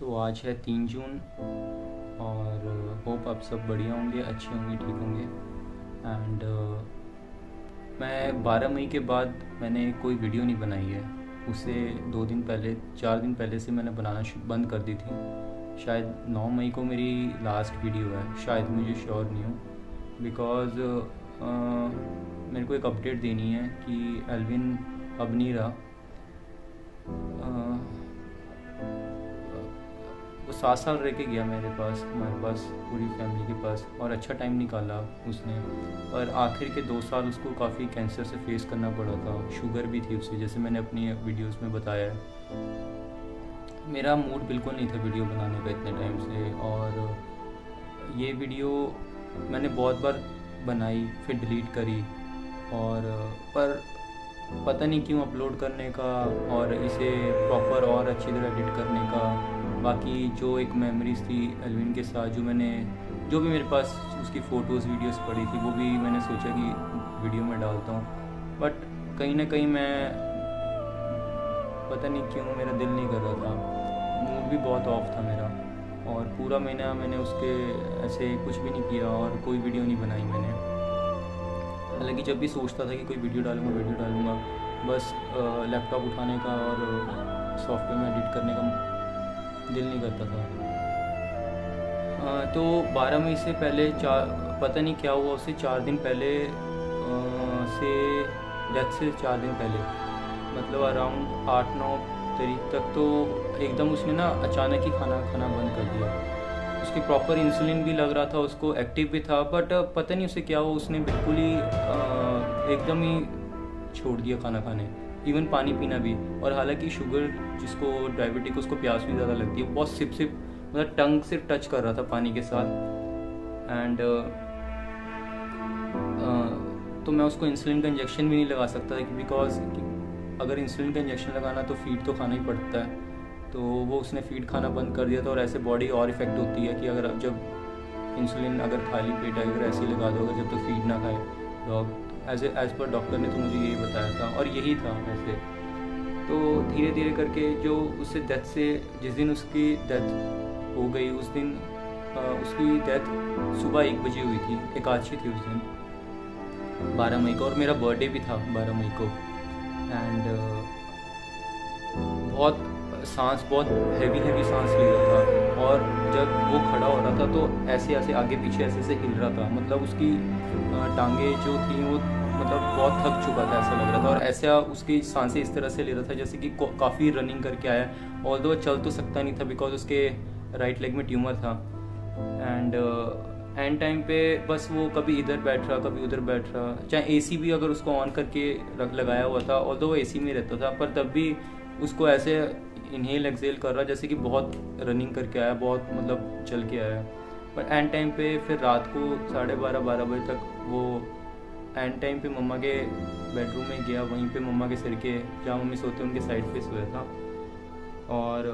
तो आज है 3 जून और होप आप सब बढ़िया होंगे, अच्छे होंगे, ठीक होंगे। एंड मैं 12 मई के बाद मैंने कोई वीडियो नहीं बनाई है। उसे 4 दिन पहले से मैंने बनाना बंद कर दी थी। शायद 9 मई को मेरी लास्ट वीडियो है, शायद, मुझे श्योर नहीं हूँ। बिकॉज़ मेरे को एक अपडेट देनी है कि एल्विन अब नहीं रहा। वो 7 साल रह के गया हमारे पास, पूरी फैमिली के पास, और अच्छा टाइम निकाला उसने। और आखिर के 2 साल उसको काफ़ी कैंसर से फेस करना पड़ा था। शुगर भी थी उसे, जैसे मैंने अपनी वीडियोस में बताया है। मेरा मूड बिल्कुल नहीं था वीडियो बनाने का इतने टाइम से, और ये वीडियो मैंने बहुत बार बनाई, फिर डिलीट करी, और पर पता नहीं क्यों अपलोड करने का और इसे प्रॉपर और अच्छी तरह एडिट करने का, बाकी जो एक मेमोरीज थी एल्विन के साथ, जो भी मेरे पास उसकी फ़ोटोज़ वीडियोस पड़ी थी, वो भी मैंने सोचा कि वीडियो में डालता हूँ। बट कहीं ना कहीं मैं पता नहीं क्यों मेरा दिल नहीं कर रहा था, मूड भी बहुत ऑफ था मेरा, और पूरा महीना मैंने उसके ऐसे कुछ भी नहीं किया और कोई वीडियो नहीं बनाई मैंने। हालांकि जब भी सोचता था कि कोई वीडियो डालूँगा, बस लैपटॉप उठाने का और सॉफ्टवेयर में एडिट करने का दिल नहीं करता था। तो 12 मई से पहले, पता नहीं क्या हुआ उसे, 4 दिन पहले से, डेथ से 4 दिन पहले, मतलब अराउंड 8-9 तारीख तक, तो एकदम उसने ना अचानक ही खाना बंद कर दिया। उसकी प्रॉपर इंसुलिन भी लग रहा था, उसको एक्टिव भी था, बट पता नहीं उसे क्या हुआ, उसने बिल्कुल ही एकदम ही छोड़ दिया खाना खाने, इवन पानी पीना भी। और हालांकि शुगर जिसको डायबिटिक, उसको प्यास भी ज़्यादा लगती है, बहुत सिप मतलब टंग से टच कर रहा था पानी के साथ। एंड तो मैं उसको इंसुलिन का इंजेक्शन भी नहीं लगा सकता था, बिकॉज अगर इंसुलिन का इंजेक्शन लगाना तो फीड तो खाना ही पड़ता है। तो वो उसने फीड खाना बंद कर दिया था, और ऐसे बॉडी और इफेक्ट होती है कि अगर आप जब इंसुलिन अगर खाली पेट अगर ऐसे ही लगा दो, अगर जब तक फीड ना खाए डॉग, एज पर डॉक्टर ने तो मुझे यही बताया था, और यही था वैसे। तो धीरे धीरे करके जो उससे डेथ से, जिस दिन उसकी डेथ हो गई, उस दिन उसकी डेथ सुबह 1 बजे हुई थी, एकादशी थी उस दिन 12 मई को, और मेरा बर्थडे भी था 12 मई को। एंड बहुत हैवी सांस ले रहा था, और जब वो खड़ा हो रहा था तो ऐसे आगे पीछे ऐसे हिल रहा था, मतलब उसकी टांगे जो थी वो मतलब बहुत थक चुका था ऐसा लग रहा था, और ऐसा उसकी सांसें इस तरह से ले रहा था जैसे कि काफ़ी रनिंग करके आया। ऑल्दो चल तो सकता नहीं था, बिकॉज उसके राइट लेग में ट्यूमर था। एंड एंड टाइम पे बस वो कभी इधर बैठ रहा, कभी उधर बैठ रहा, चाहे एसी भी अगर उसको ऑन करके लगाया हुआ था, ऑल्दो वो एसी में रहता था, पर तब भी उसको ऐसे इनहेल एक्सहेल कर रहा जैसे कि बहुत रनिंग करके आया, बहुत मतलब चल के आया। पर एंड टाइम पे फिर रात को 12:30-1 बजे तक वो एंड टाइम पे मम्मा के बेडरूम में गया, वहीं पे मम्मा के सिर के, जहाँ मम्मी सोते उनके साइड पे सोया था, और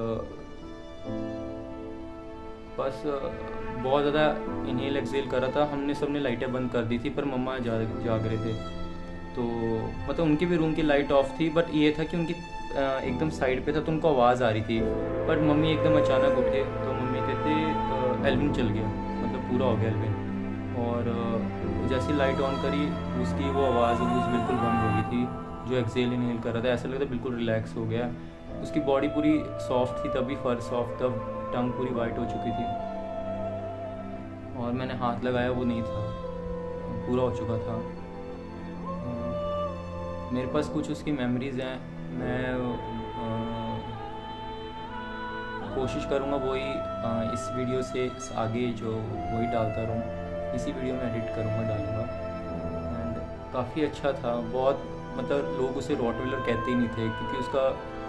बस बहुत ज़्यादा इनहेल एक्सहेल कर रहा था। हमने सबने लाइटें बंद कर दी थी, पर मम्मा जाग रहे थे, तो मतलब उनके भी रूम की लाइट ऑफ थी, बट ये था कि उनकी एकदम साइड पे था तो उनको आवाज़ आ रही थी। बट मम्मी एकदम अचानक उठे, तो मम्मी कहते एल्विन चल गया, मतलब पूरा हो गया एल्विन। और जैसी लाइट ऑन करी, उसकी वो आवाज़ बिल्कुल बंद हो गई थी, जो एक्सहेल इनहेल कर रहा था, ऐसा लगता बिल्कुल रिलैक्स हो गया। उसकी बॉडी पूरी सॉफ्ट थी, तभी फर सॉफ्ट, तब टंग पूरी वाइट हो चुकी थी, और मैंने हाथ लगाया वो नहीं था, पूरा हो चुका था। मेरे पास कुछ उसकी मेमोरीज हैं, मैं कोशिश करूँगा वही इस वीडियो से आगे जो वही डालता रहूँ, इसी वीडियो में एडिट करूँगा, डालूँगा। एंड काफ़ी अच्छा था, बहुत मतलब लोग उसे रॉटवीलर कहते ही नहीं थे, क्योंकि उसका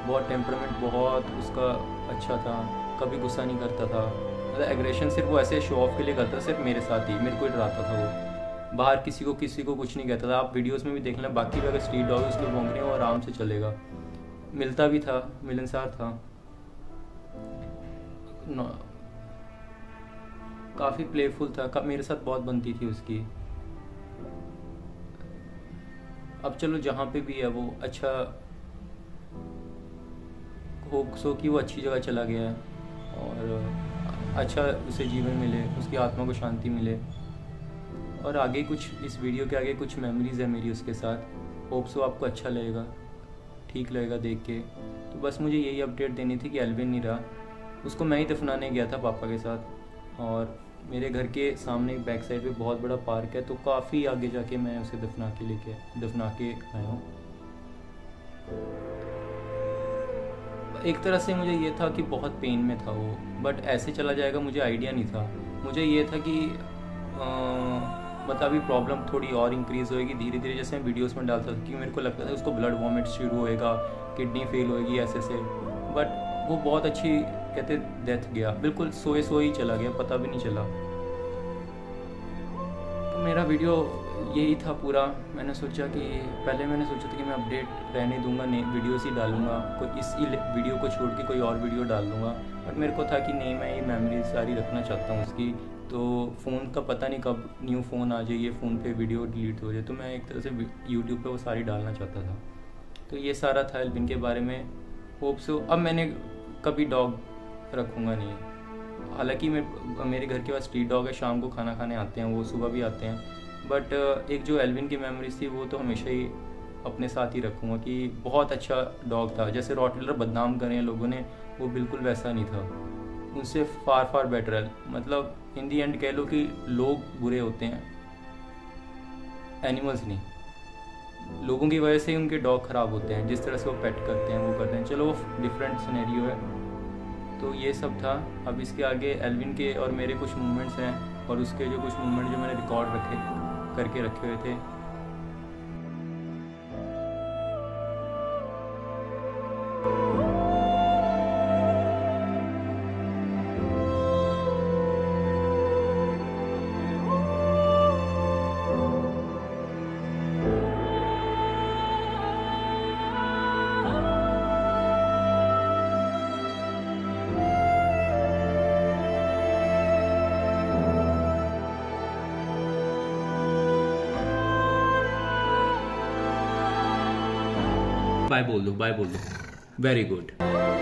बहुत टेम्परामेंट बहुत उसका अच्छा था, कभी गुस्सा नहीं करता था, मतलब एग्रेशन सिर्फ वो ऐसे शो ऑफ के लिए करता, सिर्फ मेरे साथ ही, मेरे को ही डराता था वो, बाहर किसी को कुछ नहीं कहता था। आप वीडियोस में भी देख लें, बाकी भी अगर स्ट्रीट डॉग उसको भौंक रहे हो आराम से चलेगा। मिलता भी था, मिलनसार था, काफ़ी प्लेफुल था, मेरे साथ बहुत बनती थी उसकी। अब चलो जहाँ पे भी है वो अच्छा, होप सो कि वो अच्छी जगह चला गया है, और अच्छा उसे जीवन मिले, उसकी आत्मा को शांति मिले। और आगे कुछ इस वीडियो के आगे कुछ मेमोरीज़ है मेरी उसके साथ। होप्स वो आपको अच्छा लगेगा, ठीक लगेगा देख के। तो बस मुझे यही अपडेट देनी थी कि एल्विन नहीं रहा। उसको मैं ही दफनाने गया था पापा के साथ, और मेरे घर के सामने बैक साइड पे बहुत बड़ा पार्क है, तो काफ़ी आगे जाके मैं उसे दफना के आया हूँ। एक तरह से मुझे ये था कि बहुत पेन में था वो, बट ऐसे चला जाएगा मुझे आइडिया नहीं था। मुझे ये था कि मतलब अभी प्रॉब्लम थोड़ी और इंक्रीज़ होएगी धीरे धीरे, जैसे मैं वीडियोस में डालता था, क्योंकि मेरे को लगता था उसको ब्लड वॉमिट शुरू होएगा, किडनी फेल होएगी ऐसे से। बट वो बहुत अच्छी कहते डेथ गया, बिल्कुल सोए सोए ही चला गया, पता भी नहीं चला। तो मेरा वीडियो यही था पूरा। मैंने सोचा कि पहले मैंने सोचा था कि मैं अपडेट रहने दूंगा, नहीं वीडियोस ही डालूंगा, कोई इस वीडियो को छोड़ के कोई और वीडियो डाल दूंगा। बट मेरे को था कि नहीं, मैं ये मेमोरी सारी रखना चाहता हूँ उसकी। तो फ़ोन का पता नहीं कब न्यू फ़ोन आ जाए, ये फ़ोन पे वीडियो डिलीट हो जाए, तो मैं एक तरह से यूट्यूब पर वो सारी डालना चाहता था। तो ये सारा था एल्विन के बारे में। होप सो अब मैंने कभी डॉग रखूँगा नहीं। हालाँकि मेरे घर के पास स्ट्रीट डॉग है, शाम को खाना खाने आते हैं वो, सुबह भी आते हैं। बट एक जो एल्विन की मेमोरीज थी वो तो हमेशा ही अपने साथ ही रखूँगा कि बहुत अच्छा डॉग था। जैसे रॉटविलर बदनाम करें लोगों ने, वो बिल्कुल वैसा नहीं था, उनसे फार फार बेटर है। मतलब इन दी एंड कह लो कि लोग बुरे होते हैं, एनिमल्स नहीं। लोगों की वजह से ही उनके डॉग ख़राब होते हैं, जिस तरह से वो पेट करते हैं वो करते हैं। चलो वो डिफरेंट सिनेरियो है। तो ये सब था। अब इसके आगे एल्विन के और मेरे कुछ मूवमेंट्स हैं, और उसके जो कुछ मूवमेंट जो मैंने रिकॉर्ड रखे करके रखे हुए थे। बाय बोल दो, बाय बोल दो। Very good.